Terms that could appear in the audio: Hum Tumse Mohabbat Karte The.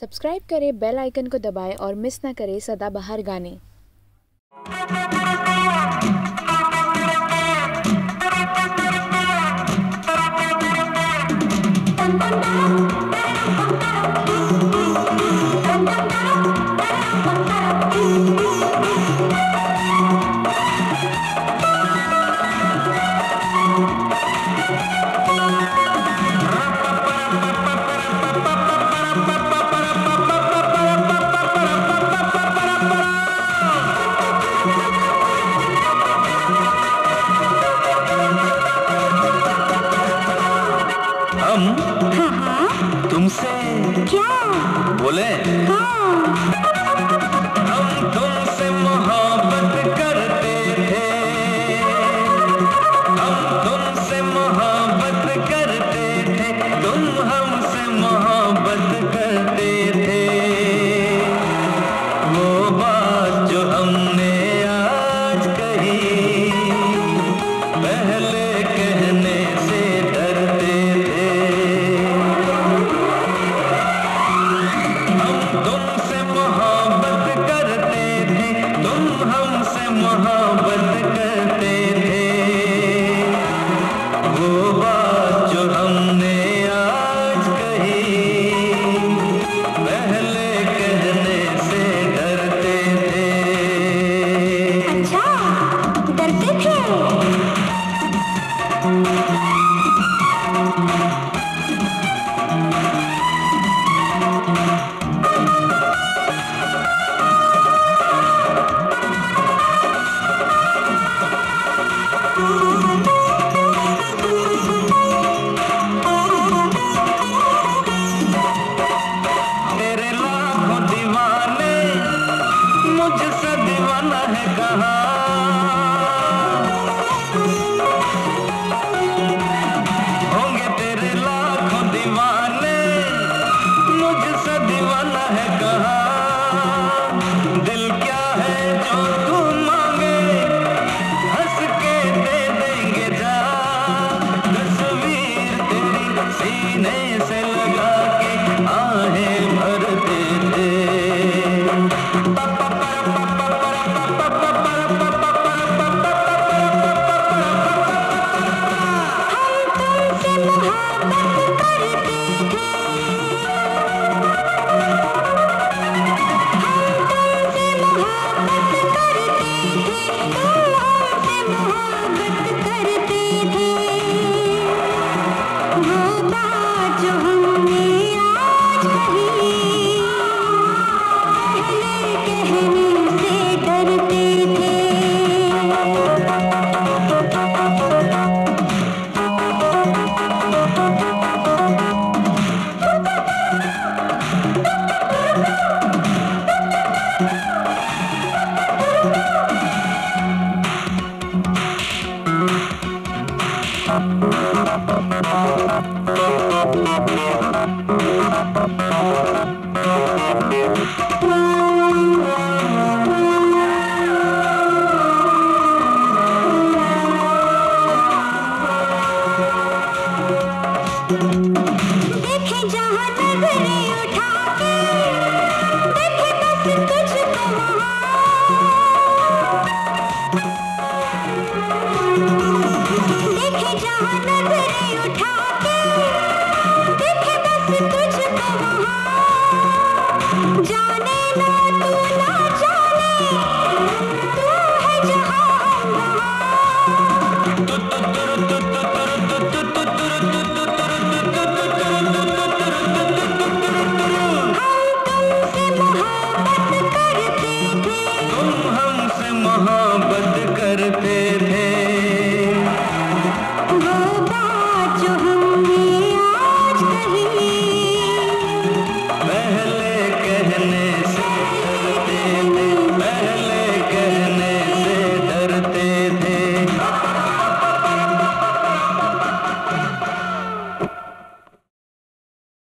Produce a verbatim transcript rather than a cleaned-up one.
Subscribe करें, bell icon को दबाएं और मिस ना करें सदाबहार गाने। हम हाँ तुमसे क्या बोले, हाँ हम तुमसे मोहब्बत करते थे, हम तुमसे मोहब्बत करते थे, तुम हमसे मोहब्बत करते थे। वो बात जो हमने आज कही पहले कहने से करते थे।